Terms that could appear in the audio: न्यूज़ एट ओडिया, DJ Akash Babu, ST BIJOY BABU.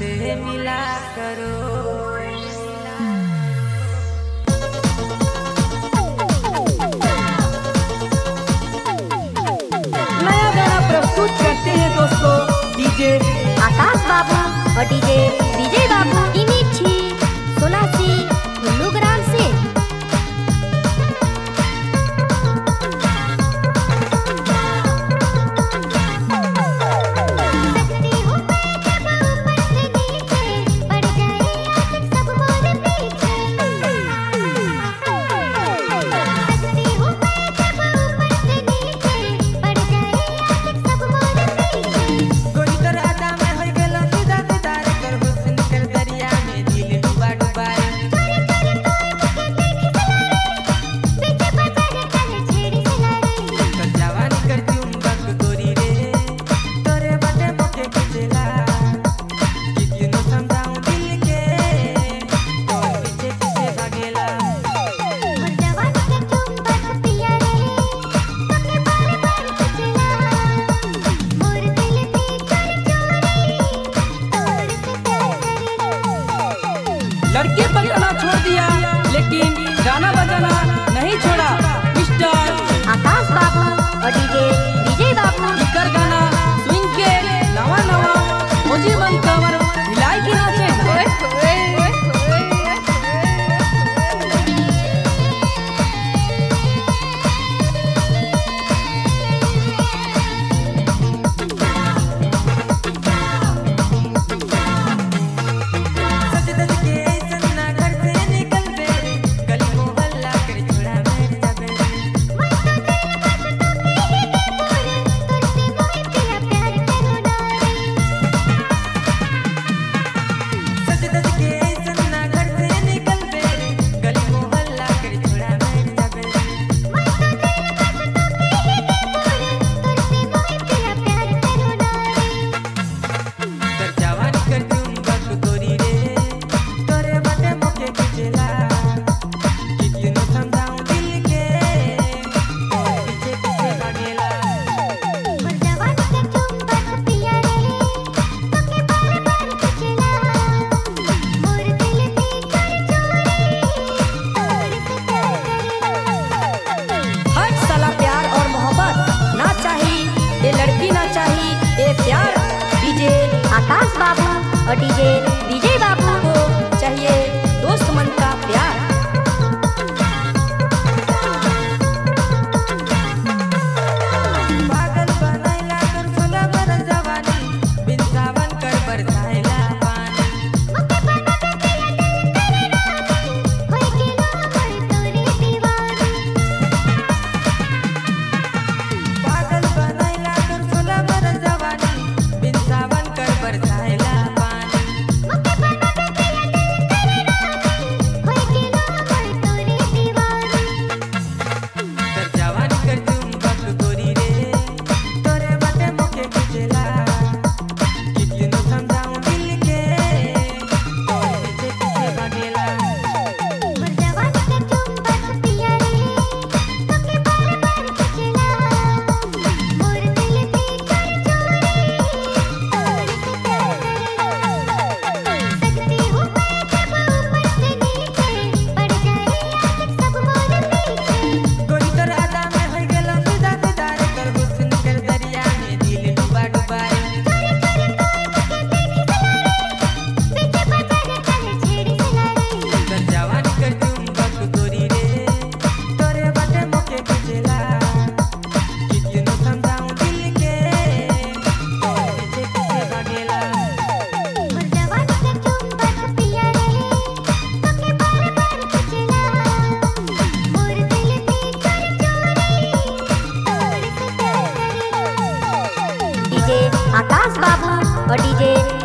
मुझसे मिला करो। करते हैं दोस्तों डीजे आकाश बाबू और डीजे विजय बाबू इमिची सोनासी गुलुग्राम से। लड़के पकड़ना छोड़ दिया लेकिन गाना बजाना नहीं छोड़ा। मिस्टर आकाश बाबू और डीजे विजय बाबू इकर गाना सुन के नवा नवा मुझे मन कवर हिलाई के नाचे। आकाश बाबू और डीजे विजय बाबू को चाहिए दोस्त मन का प्यार। पागल बनाइला कर छोला बर जवानी बिन सावन कर बरसाइला पानी। मके बना के तेरे तेरे रानी होई के ना होई तोरी दीवानी। पागल बनाइला कर छोला बर जवानी बिन सावन कर आकाश बाबू और डीजे